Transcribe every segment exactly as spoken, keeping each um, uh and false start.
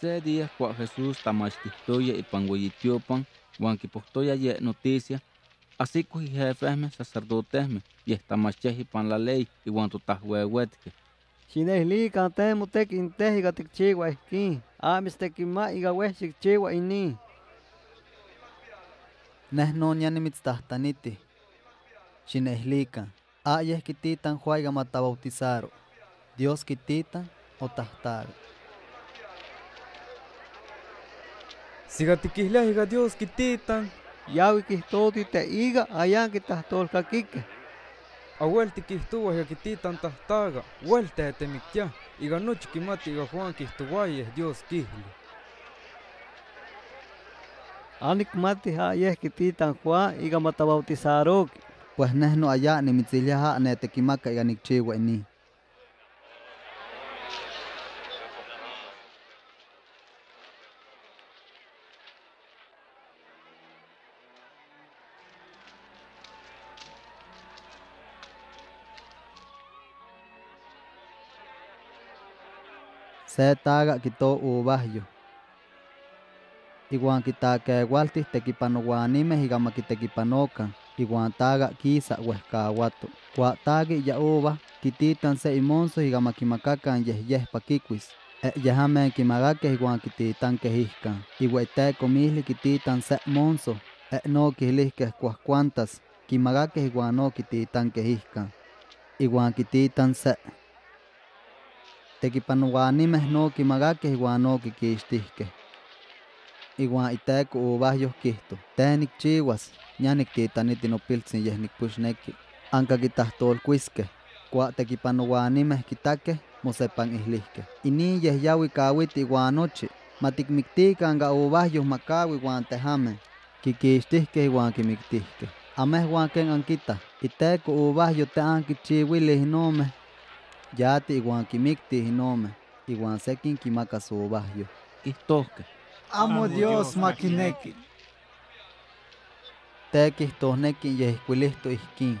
Se día cual Jesús tamastistoya y panguillitiopan, guanquipostoya ye noticia, así que jefesme, sacerdotesme, y estamacheji pan la ley, y guantotajuehuetque. Chinehli cantemo te quintes y gaticchigua esquín, amis te quima y gahuechigchigua y ni. Nes no ñanimitztahtaniti. Chinehlican, ayes quititan juaiga matabautizaro, Dios quititan o tahtaro. Sigatiquisla higa Dios quititan, yawi quistoti te higa ayan quitahtolca quique. Ahuelti quistuwa quititan tahtaga, huelta de temiquia, higa noche quimati higa Juan quistuwayes Dios quisli. Anik mati ayes quititan Juan higa matabautizaroque. Pues no allá ni mitzilia ni tequimaca y anichigua ni. Se taga quitó ubayo. Iguan quita que gualtis tequipano guanimes y gama quitequipanoca. Iguantaga quisa huescahuato. Cuatagui ya uva, quititan se y monzo y gamaquimacacan yeyes paquiquis. E yejame quimagaque iguan quititan quejiscan. Iguaite comisli quititan se monzo. E no quislisques cuascuantas. Quimagaque iguan no quititan quejiscan. Iguan quititan se. Tequipanuanimes no quimagaque iguan no quiquistisque. Iguan iteco ubajos quisto. Tenic chiguas. Ñanik titaniti no piltsin yehnik pushneki. Anka quitahtol cuisque. Cua tequipanoguanimes quitaque, mosepan islisque. Ini yeh yawi kawiti guanochi. Matikmiktika anga ubajos makawi guantejame. Kikistisque iguan kimiktisque. Ames guanquen anquita. Iteco ubajos te anquichiwilis nome. Yati iguan kimiktis nome. Iguan sekin kimakas ubajos. Istosque. Amo Dios maquineki. Te quistosneki yehescuilisto isquín.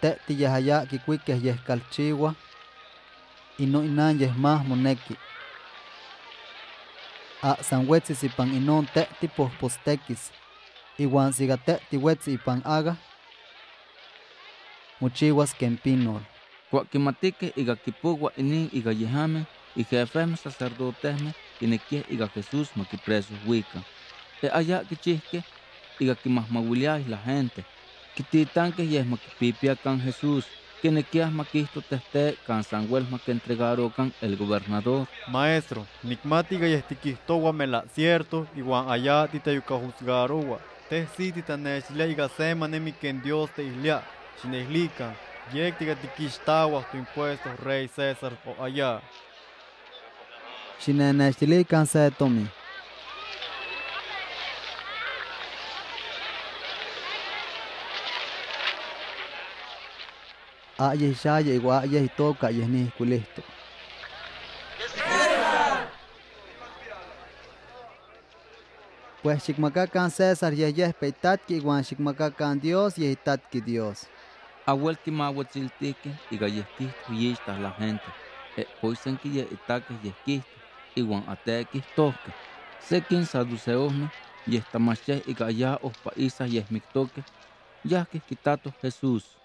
Te tiyahaya kikuikes yehescalchiwa. Y no inan yehmas moneki. A sanhuetzis ipan inon te tipospostekis. Iguan siga te tihuetzi ipan aga. Muchiwas kempinol. Cuaquimatique iga kipugua inin iga yehame. Y jefesme sacerdotesme. Y nequies iga Jesús maquipresos huican. Es allá que chisque y que más maguliáis la gente. Que titan que yesma que pipia can Jesús. Que nequias maquisto teste can sanguelma que entregaron can el gobernador. Maestro, nikmatiga y estiquistowa me la cierto. Y guan allá titayuca juzgarowa. Te si titanechile y gasema nemi que en Dios te islia. Chinehlican, yectiga tiquistawas tu impuesto, rey César o allá. Chinehlican se tomi. Ayes shaya igual ayes y toca y es ni esculisto. Pues chikmakakan César y es peitatki igual chikmakakan Dios y estatki Dios. Abuel que mahuatziltique y gallestisto y estas la gente. E poisen que ya estaques y esquisto igual atequis toque. Se quien saduceosme y estamaches y gallá os paisas y es mictoque. Ya que quitato Jesús.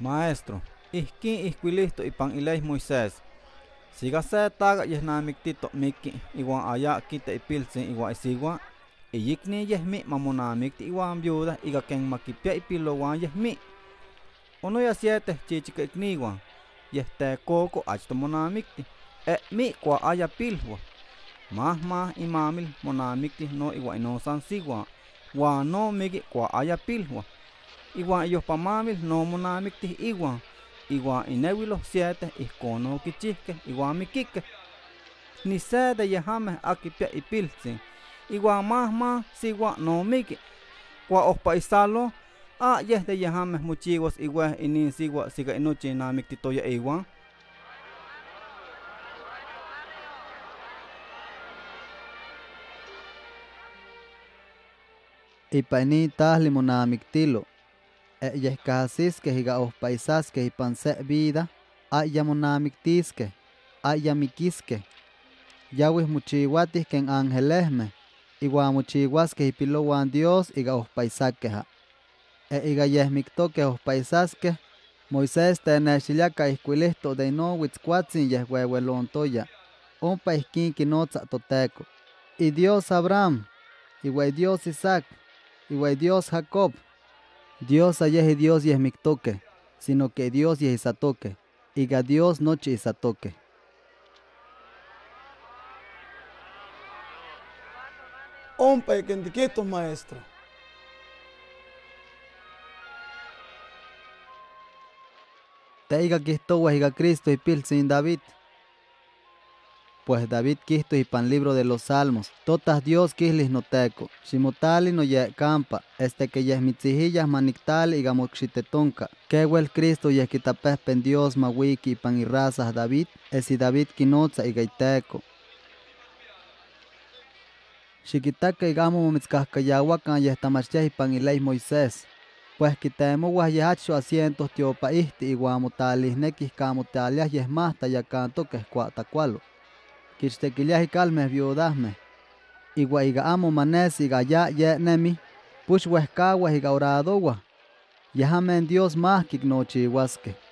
Maestro, isquín isquilisto y pan ileis Moisés. Siga se taga yesnamictito miki, iguan allá quita y pilsin igual isiguan. Y yikni yesmi mamonamicti iguan viuda, iga ken maquipia y piloguan yesmi. Uno ya siete chichica igniguan. Y este coco achto monamicti. E mi cua haya pilhua. Más más y mamil monamicti no igual y no san siguan. Guan no miki cua haya pilhua. Iguan ellos pamamil no monamictis iguan. Iguan inewi los siete iscono quichisque iguan miquique. Ni se de yejames aquipia y pilsin. Iguan más más siguan no miqui. Cua ospaisalo a yes de yejames muchiguas igual y nin sigua siga inoche namictitoya iguan. Y panitas limonamictilo. Ella es casisque y gaos paisasque y panse vida. Ay, yamonamictisque. Ay, yamiquisque. Yawis muchihuatis ken angelesme, igua muchihuasque ipilowan Dios iga ospaisaqueja. E iga yesmictoque ospaisaque, Moisés tenexilaca iscuilisto de no huitzcuatzin yeshuehuelontoya, ompa isquin quinotza toteco. Y Dios Abraham, igua Dios Isaac, igua Dios Jacob. Dios ayes y Dios yesmictoque, sino que Dios yesisatoque, iga Dios noche isatoque. Ompa y quentiquitos, maestro. Teiga quistowa iga Cristo y pil sin David. Pues David quisto y pan libro de los salmos. Totas Dios quislis noteco. Shimotali no ye campa. Este que yes mitzijillas manictal y gamoxitetonca. Que huel Cristo y esquitapes pen Dios mawiki pan y razas David. Es y David quinotza y gaiteco. Xiquitaca y gamo momitzcascayahuacan y estamachia y panilais Moisés. Pues quitemo guayacho asientos tiopaísti y guamotalis nequis camotalias y es más tayacanto que escuatacualo. Quichtequilias y calmes viudasme. Y guaigamo manes y gaya ye nemi. Pushhuescaguas y gauradoguas. Yajame en Dios más que ignochihuasque.